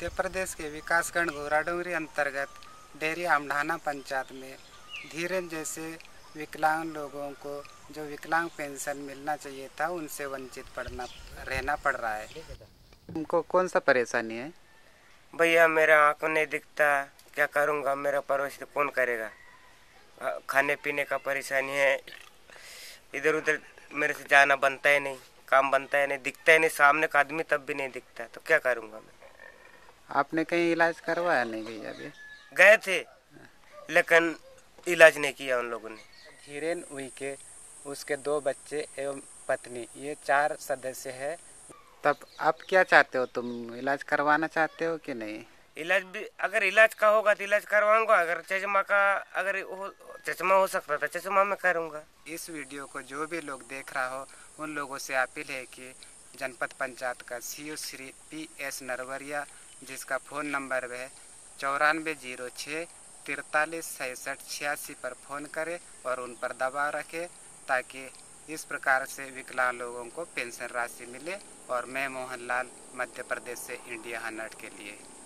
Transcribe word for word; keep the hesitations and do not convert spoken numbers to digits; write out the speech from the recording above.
मध्य प्रदेश के विकासखंड घोराडोंगरी अंतर्गत डेहरी आमढाना पंचायत में धीरन जैसे विकलांग लोगों को जो विकलांग पेंशन मिलना चाहिए था उनसे वंचित पड़ना रहना पड़ रहा है। उनको कौन सा परेशानी है? भैया मेरा आँख नहीं दिखता, क्या करूँगा, मेरा परवरिश कौन करेगा, खाने पीने का परेशानी है, इधर उधर मेरे से जाना बनता ही नहीं, काम बनता ही नहीं, दिखता ही नहीं, सामने का आदमी तब भी नहीं दिखता, तो क्या करूँगा मैं। आपने कहीं इलाज करवाया नहीं भैया? अभी गए थे लेकिन इलाज नहीं किया उन लोगों ने। धीरेन उइके, उसके दो बच्चे एवं पत्नी, ये चार सदस्य है। तब आप क्या चाहते हो, तुम इलाज करवाना चाहते हो कि नहीं? इलाज भी अगर इलाज का होगा तो इलाज करवाऊंगा, अगर चश्मा का अगर हो, चश्मा हो सकता था चश्मा में करूंगा। इस वीडियो को जो भी लोग देख रहा हो उन लोगों से अपील है कि जनपद पंचायत का C O Shri P S Narwariya, जिसका फ़ोन नंबर है चौरानवे जीरो छः तिरतालीस सैंसठ छियासी पर फ़ोन करें और उन पर दबाव रखें ताकि इस प्रकार से विकलांग लोगों को पेंशन राशि मिले। और मैं मोहनलाल, मध्य प्रदेश से इंडिया हनर्ड के लिए।